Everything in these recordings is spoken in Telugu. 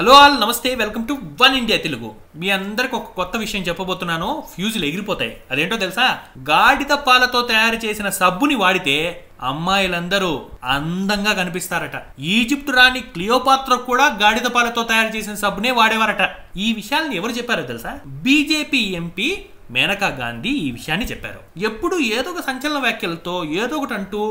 హలో ఆల్ నమస్తే welcome to one India Telugu మీ అందరికి ఒక కొత్త విషయం చెప్పబోతున్నాను ఫ్యూజులు ఎగిరిపోతాయి అదేంటో తెలుసా గాడిద పాలతో తయారు చేసిన సబ్బుని వాడితే అమ్మాయిలందరూ అందంగా కనిపిస్తారట ఈజిప్ట్ రాణి క్లియోపాత్ర కూడా గాడిద పాలతో తయారు చేసిన సబ్బునే వాడేవారట ఈ విషయాన్ని ఎవరు చెప్పారో తెలుసా బీజేపీ ఎంపీ మేనకా గాంధీ ఈ విషయాన్ని చెప్పారు ఎప్పుడు ఏదో ఒక సంచలన వ్యాఖ్యలతో ఏదో ఒకటి అంటూ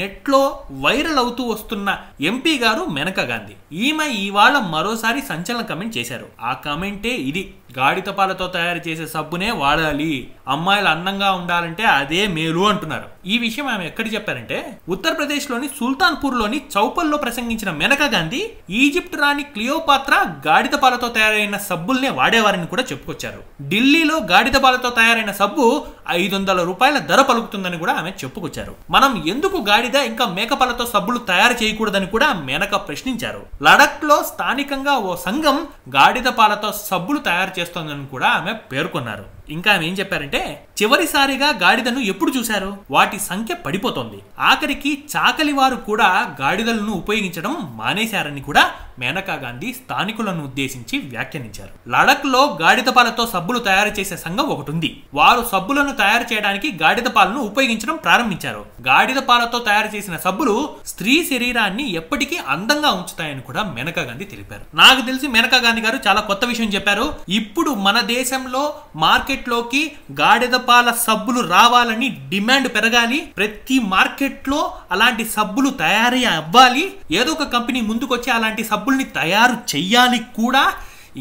నెట్లో వైరల్ అవుతూ వస్తున్న ఎంపీ గారు మేనకా గాంధీ ఈమె ఇవాళ మరోసారి సంచలన కమెంట్ చేశారు ఆ కమెంటే ఇది గాడిద పాలతో తయారు చేసే సబ్బునే వాడాలి అమ్మాయిలు అందంగా ఉండాలంటే అదే మేలు అంటున్నారు ఈ విషయం ఆమె ఎక్కడ చెప్పారంటే ఉత్తరప్రదేశ్ లోని సుల్తాన్పూర్ లోని చౌపల్లో ప్రసంగించిన మేనకా గాంధీ ఈజిప్ట్ రాణి క్లియోపాత్ర గాడిద పాలతో తయారైన సబ్బుల్నే వాడేవారని కూడా చెప్పుకొచ్చారు ఢిల్లీలో గాడిద పాలతో తయారైన సబ్బు 500 రూపాయల ధర పలుకుతుందని కూడా ఆమె చెప్పుకొచ్చారు మనం ఎందుకు గాడిద ఇంకా మేకపాలతో సబ్బులు తయారు చేయకూడదని కూడా మేనకా ప్రశ్నించారు లడక్ లో స్థానికంగా ఓ సంఘం గాడిద పాలతో సబ్బులు తయారు చేస్తోందని కూడా ఆమె పేర్కొన్నారు ఇంకా ఆమె ఏం చెప్పారంటే చివరిసారిగా గాడిదను ఎప్పుడు చూశారు వాటి సంఖ్య పడిపోతోంది ఆఖరికి చాకలి వారు కూడా గాడిదలను ఉపయోగించడం మానేశారని కూడా మేనకా గాంధీ స్థానికులను ఉద్దేశించి వ్యాఖ్యానించారు లడక్ లో గాడిద పాలతో సబ్బులు తయారు చేసే సంఘం ఒకటి ఉంది వారు సబ్బులను తయారు చేయడానికి గాడిద పాలను ఉపయోగించడం ప్రారంభించారు గాడిద పాలతో తయారు చేసిన సబ్బులు స్త్రీ శరీరాన్ని ఎప్పటికీ అందంగా ఉంచుతాయని కూడా మేనకా గాంధీ తెలిపారు నాకు తెలిసి మేనకా గాంధీ గారు చాలా కొత్త విషయం చెప్పారు ఇప్పుడు మన దేశంలో మార్కెట్ లోకి గాడిద పాల సబ్బులు రావాలని డిమాండ్ పెరగాలి ప్రతి మార్కెట్ లో అలాంటి సబ్బులు తయారీ అవ్వాలి ఏదో ఒక కంపెనీ ముందుకొచ్చి అలాంటి సబ్బుల్ని తయారు చెయ్యాలి కూడా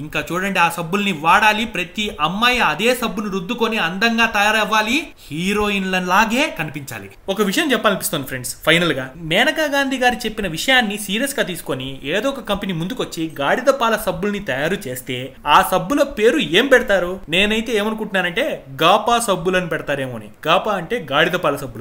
ఇంకా చూడండి ఆ సబ్బుల్ని వాడాలి ప్రతి అమ్మాయి అదే సబ్బును రుద్దుకొని అందంగా తయారవ్వాలి హీరోయిన్ల లాగే కనిపించాలి ఒక విషయం చెప్పాలనిపిస్తుంది ఫ్రెండ్స్ ఫైనల్ గా మేనకా గాంధీ గారు చెప్పిన విషయాన్ని సీరియస్ గా తీసుకొని ఏదో ఒక కంపెనీ ముందుకొచ్చి గాడిద పాల సబ్బుల్ని తయారు చేస్తే ఆ సబ్బుల పేరు ఏం పెడతారు నేనైతే ఏమనుకుంటున్నానంటే గాపా సబ్బులని పెడతారేమో అని గాపా అంటే గాడిద పాల సబ్బులు